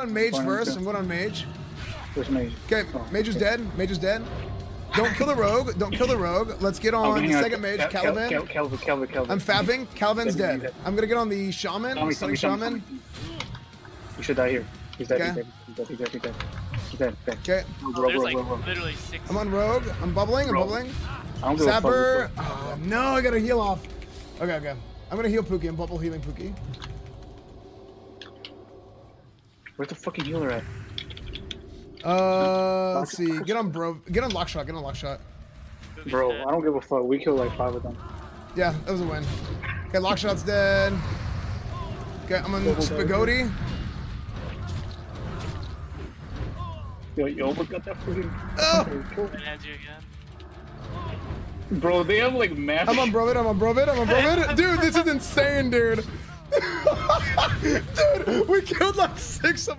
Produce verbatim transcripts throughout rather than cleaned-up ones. on mage first. I'm going on mage. Where's mage? Okay, mage is dead. Mage is dead. Don't kill the rogue. Don't kill the rogue. Let's get on the second mage, Calvin. Calvin, Calvin, Calvin. I'm fabbing. Calvin's dead. I'm gonna get on the shaman. Stunning shaman. You should die here. He's dead. He's dead. He's dead. He's dead. He's dead. He's dead. Okay. There's like literally six. I'm on rogue. I'm bubbling. I'm bubbling. Sapper. Oh no! I gotta heal off. Okay, okay. I'm gonna heal Pookie. I'm bubble healing Pookie. Where's the fucking healer at? Uh, let's see. Get on, bro. Get on Lockshot. Get on Lockshot. Bro, I don't give a fuck. We killed like five of them. Yeah, that was a win. Okay, Lockshot's dead. Okay, I'm on Spagoti. Yo, you almost got that freaking. Oh! Bro, they have like massive. I'm on Brovid. I'm on Brovid. I'm on Brovid. Dude, this is insane, dude. Dude, we killed like six of.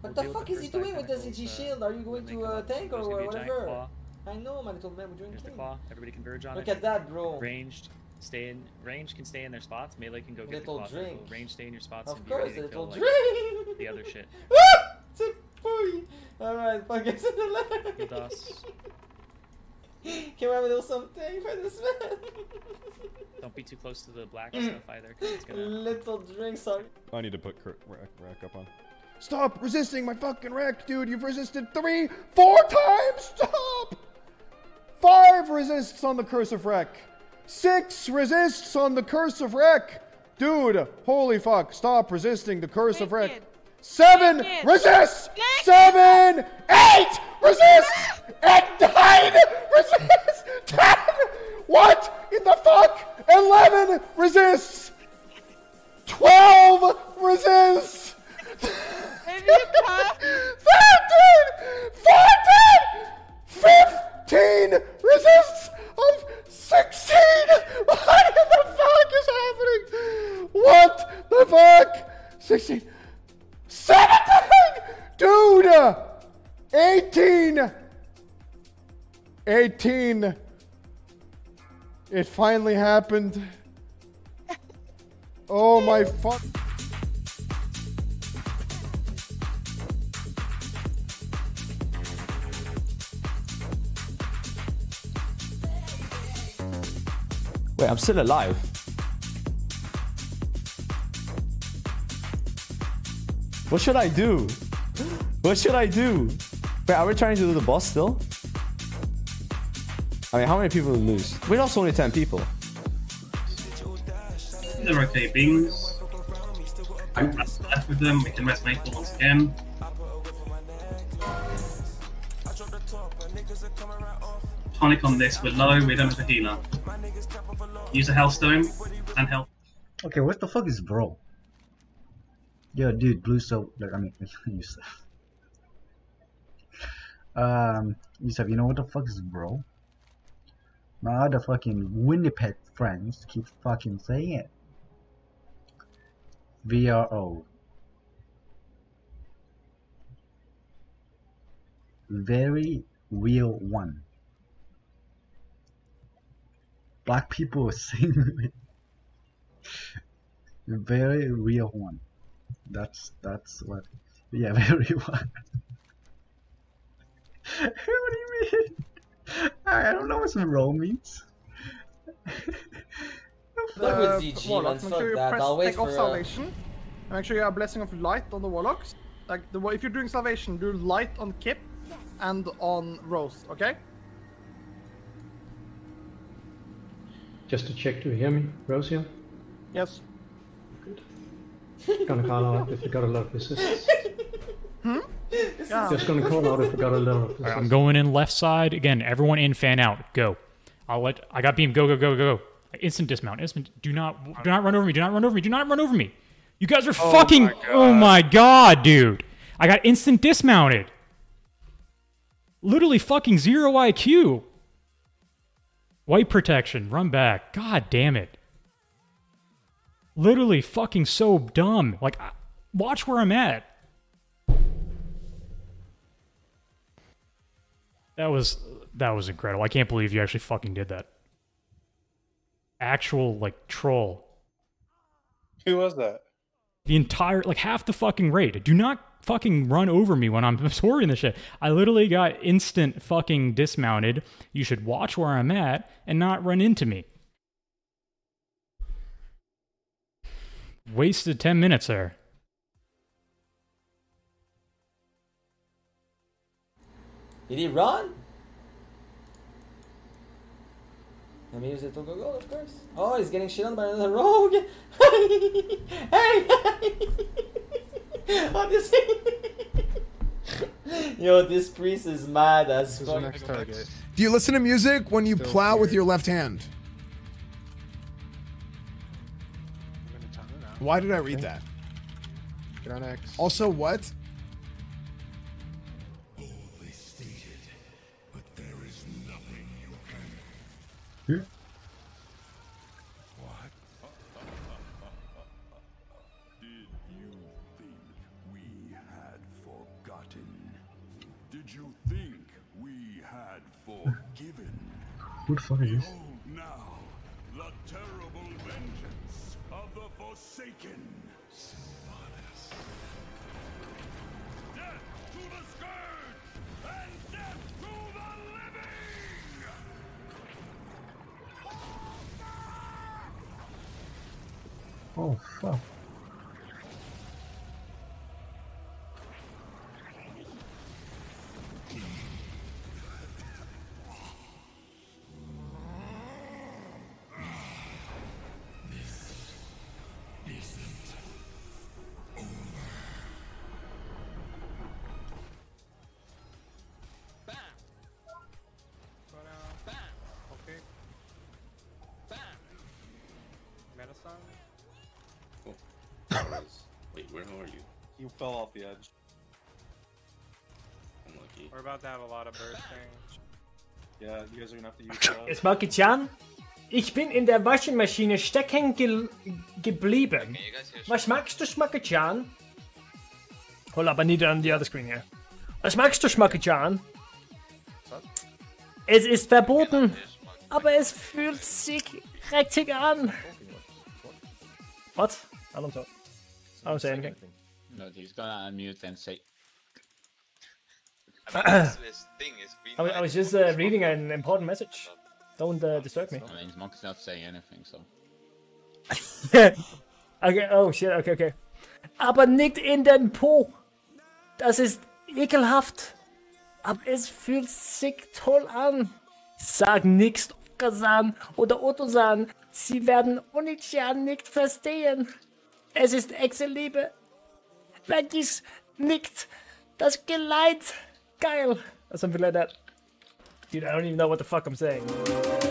What the fuck is he doing with the Z G shield? Are you going to uh, tank or whatever? I know, my little man, we're doing the claw. Everybody converge on it. Look at that, bro. Ranged, stay in range, can stay in their spots. Melee can go get the claw. Range, stay in your spots. Of course, it'll drink. The other shit. It's a boy. All right, fuck it. Good us. Can we have a little something for this man? Don't be too close to the black stuff either, because it's gonna. Little drink, sorry. I need to put rack up on. Stop resisting my fucking wreck, dude. You've resisted three, four times. Stop. Five resists on the curse of wreck. Six resists on the curse of wreck. Dude, holy fuck. Stop resisting the curse of wreck. Seven resists. Seven. Eight resists. And nine resists. Ten. What in the fuck? Eleven resists. Twelve resists. thirteen, fourteen, fifteen resists of sixteen. What in the fuck is happening? What the fuck? sixteen, seventeen, dude, eighteen, eighteen. It finally happened. Oh my fuck. Wait, I'm still alive. What should I do? What should I do? Wait, are we trying to do the boss still? I mean, how many people did we lose? We lost only ten people. There are okay beings. I'm left with them. We can mess make them once again. Tonic on this. We're low. We don't have a healer. Use a Hellstone and help. Okay, what the fuck is bro? Yeah, dude, blue soap. Like, I mean, Yusuf. Um, Yusuf, you know what the fuck is bro? My other fucking Winnipeg friends keep fucking saying it. V R O. Very real one. Black people sing very real one. That's that's what. Yeah, very one. What do you mean? I don't know what some roll means. Look with Z G, let's make sure you that. press I'll wait take for off salvation. A... Make sure you have blessing of light on the warlocks. Like the if you're doing salvation, do light on Kip and on Rose. Okay. Just to check, do you hear me, Rosia? Yes. Good. Gonna call out if we got a lot of assists. Hmm? Yeah. Just gonna call out if we got a lot of assists. Right, I'm going in left side. Again, everyone in, fan out. Go. I'll let, I got beam. Go, go, go, go, go. Instant dismount. Instant. Do not, do not run over me. Do not run over me. Do not run over me. You guys are oh fucking, my oh my god, dude. I got instant dismounted. Literally fucking zero I Q. White protection, run back. God damn it. Literally fucking so dumb. Like, I, watch where I'm at. That was, that was incredible. I can't believe you actually fucking did that. Actual, like, troll. Who was that? The entire, like, half the fucking raid. Do not fucking run over me when I'm scoring this shit. I literally got instant fucking dismounted. You should watch where I'm at and not run into me. Wasted ten minutes there. Did he run? And here's the Togo goal, of course. Oh, he's getting shit on by another rogue. Hey! Oh, this... Yo, this priest is mad as fuck. Do you listen to music when you Still plow weird. with your left hand? Why did I read that? Get on X. Also, what? Here? What? Did you think we had forgotten? Did you think we had forgiven? Good for you. Now, the terrible vengeance of the Forsaken. Sylvanas. Death to the Scourge and death to the living! Oh fuck. This isn't over. Bam. Bam. Okay. Bam. Medicine. Wait, where are you? You fell off the edge. Unlucky. We're about to have a lot of bird things. Yeah, you guys are gonna have to use that. It's Monkey Chan. Ich bin in der Waschmaschine stecken ge geblieben. Okay, Was magst du, Monkey Chan? Hold up, I need it on the other screen here. Was magst du, Monkey Chan? Es ist verboten, aber es fühlt sich richtig an. What? I don't talk. I don't say anything. No, he's gonna unmute and say. I was just uh, reading an important message. Don't uh, disturb me. I mean, Monk's not saying anything, so. Okay. Oh shit. Okay. Okay. Aber nicht in den Po. Das ist ekelhaft. Aber es fühlt sich toll an. Sag nichts, Okasan oder Otosan. Sie werden Onichan nicht verstehen. Es ist echte Liebe. Vergiss nicht das Geleit. Geil. Or something like that. Dude, I don't even know what the fuck I'm saying.